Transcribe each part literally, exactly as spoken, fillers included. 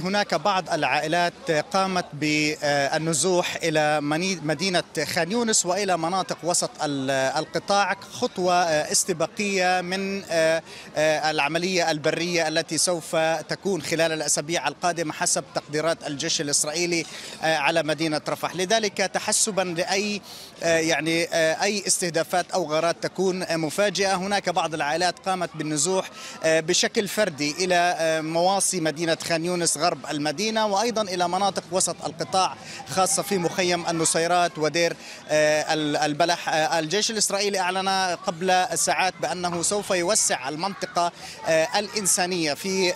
هناك بعض العائلات قامت بالنزوح إلى مدينة خان يونس وإلى مناطق وسط القطاع خطوة استباقية من العملية البرية التي سوف تكون خلال الأسابيع القادمة حسب تقديرات الجيش الإسرائيلي على مدينة رفح، لذلك تحسبا لأي يعني أي استهدافات أو غارات تكون مفاجئة. هناك بعض العائلات قامت بالنزوح بشكل فردي إلى مواصي مدينة خان يونس غرب المدينة وأيضا إلى مناطق وسط القطاع خاصة في مخيم النصيرات ودير البلح. الجيش الإسرائيلي أعلن قبل ساعات بأنه سوف يوسع المنطقة الإنسانية في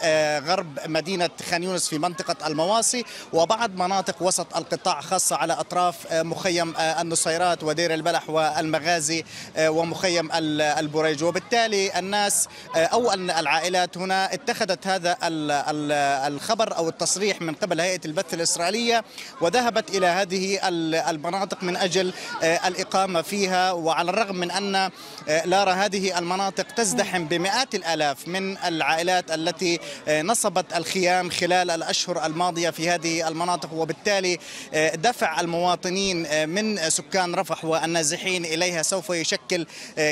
غرب مدينة خان يونس في منطقة المواصي وبعض مناطق وسط القطاع خاصة على أطراف مخيم النصيرات ودير البلح والمغازي ومخيم البريج، وبالتالي الناس أو العائلات هنا اتخذت هذا الخبر أو التصريح من قبل هيئة البث الإسرائيلية وذهبت إلى هذه المناطق من أجل الإقامة فيها، وعلى الرغم من أن لارا هذه المناطق تزدحم بمئات الآلاف من العائلات التي نصبت الخيام خلال الأشهر الماضية في هذه المناطق، وبالتالي دفع المواطنين من سكان رفح والنازحين إليها سوف يشكل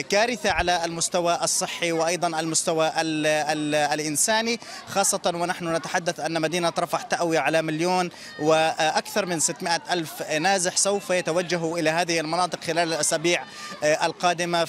كارثة على المستوى الصحي وأيضا المستوى ال ال الإنساني، خاصة ونحن نتحدث أن مدينة رفح تأوي على مليون وأكثر من ستمئة ألف نازح سوف يتوجهوا إلى هذه المناطق خلال الأسابيع القادمة.